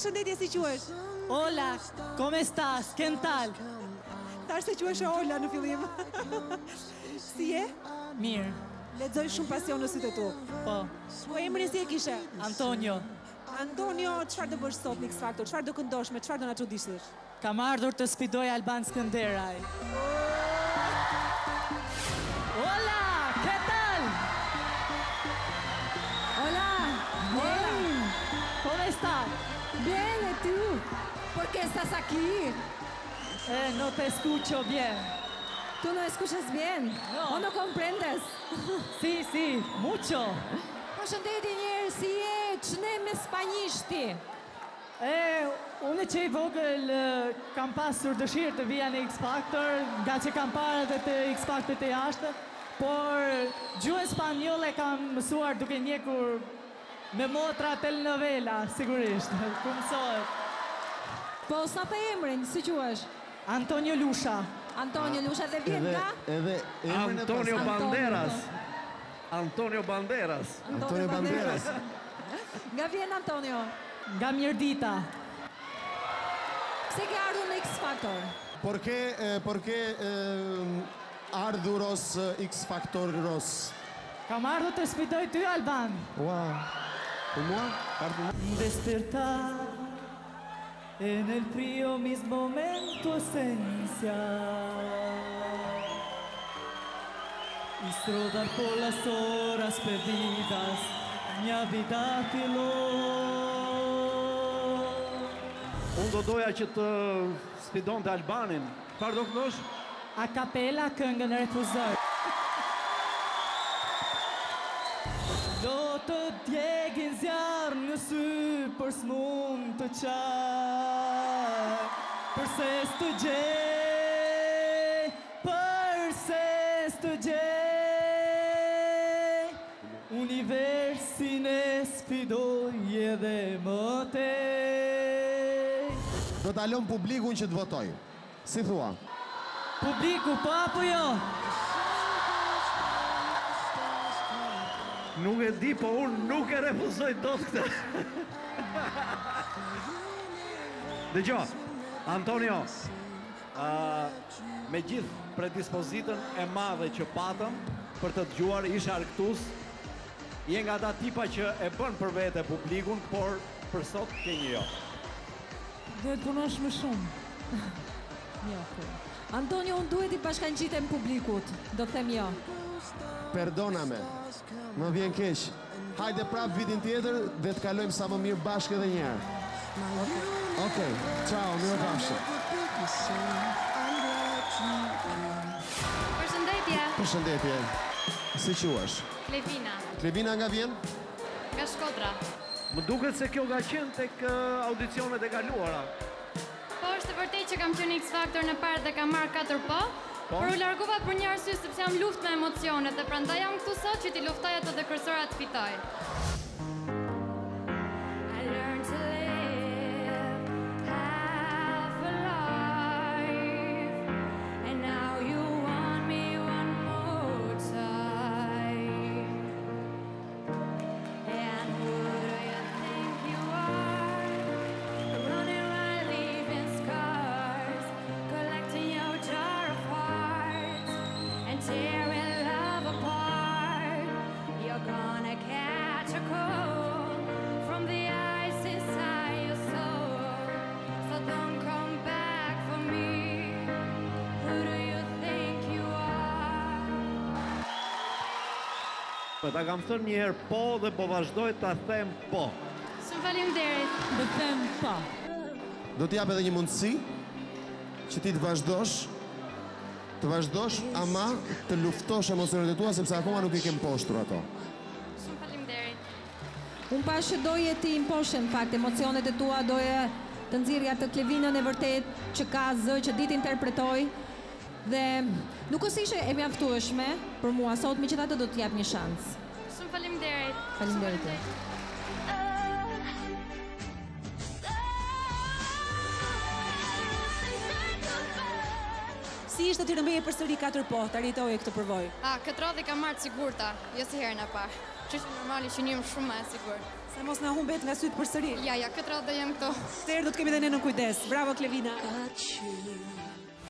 Përshëndetje, si quhesh? Hola, come stas? Kental? Tash se quhesh Hola në fillim. Si je? Mirë. Lexoj shumë pasion në sytë e tu. Po. Po emrin si e kishe? Antonio. Antonio, çfarë do bësh sot në X Factor? Çfarë do këndosh, me çfarë do na çuditësh? Kam ardhur të sfidoj Alban Skënderaj. Hola, ¿qué tal? Hola. Hola. ¿Cómo estás? Bien, ¿y tú? ¿Por qué estás aquí? No te escucho bien. ¿Tú no escuchas bien? No. ¿O no comprendes? Sí, sí, mucho. Përshëndetje njerëz, si je? Ç'ne me spanjisht ti? Unë që i vogël kam pasur dëshirë të vija në X Factor, nga që kam parë edhe të X Factor të jashtë, por gjuhën spanjolle kam mësuar duke njekur me motra telenovela, sigurisht, ku mësohet. Po, sa të emrin, si quhesh? Antonio Lusha. Antonio Lusha dhe vjen nga? Antonio Banderas. Antonio Banderas. Antonio Banderas. Nga Viena, Antonio? Nga Mjerdita. Pse ke ardhur në X Factor? Por ke ardhuros X Factoros? Kam ardhur të sfidoj ty, Alban. Ua, për mua? Despertar en el frío mis momentos esencial y strodar por las horas perdidas mi vida filor. Unë do doja që të sfidon të Albanin. Çfarë do këndosh? A capella këngën refuzoj. Do të djegin zjarr në sy për smun të qaj, përse s'të gjej, përse s'të gjej. Universin e sfidoj edhe mëtej. Do t'alon publikun që t'votoj. Si thua? Publiku, po apo jo? Nuk e di, po unë nuk e refuzoj dot këtë. Dëgjo, Antonio, me gjithë predispozitën e madhe që patëm për të dëgjuar isha arktus, je nga ta tipa që e bën për vete publikun, por për sot ke një jo. Duhet punosh më shumë. Jo, Antonio, unë duhet i bashkanqitem publikut, do të them jo. Perdoname, më vjen keq. Hajde prap vitin tjetër dhe të kalojmë sa më mirë bashkë edhe një herë. Okej, ciao, mirëpafshim. Përshëndetje. Përshëndetje. Si quhesh? Klevina. Klevina nga Vjen? Nga Shkodra. Më duket se kjo ka qenë tek audicionet e kaluara. Po, është vërtet që kam qenë X Factor në parë dhe kam marrë 4 po, por u largova për një arsye sepse jam luftë me emocionet dhe prandaj jam këtu sot që ti luftoj ato dhe kërcora të fitoj. Ta kam thënë njëherë po dhe po vazhdoj ta them po. Shumë faleminderit. Do të them po. Do t'i jap edhe një mundësi që ti të vazhdosh ama të luftosh emocionet e tua sepse akoma nuk i kem poshtur ato. Shumë faleminderit. Unë pash që doje ti imposhe në fakt emocionet e tua, doje të nxirrja të Klevinën e vërtet që ka zë që ditë interpretoj. Dhe nuk është ishe e mjaftueshme për mua sot, megjithatë do t'jap një shans. Shumë faleminderit. Faleminderit. Si ishte ti rëmbëje përsëri 4 po, ta ritoje këtë përvojë? Këtë radhë kam marrë sigurta, jo si herën e parë. Që është normali që një më shumë më e sigurt. Se mos në humbet nga sytë për sëri. Ja, këtë ratë dhe jem këto. Të erë do të kemi dhe ne në kujdes. Bravo, Klevina.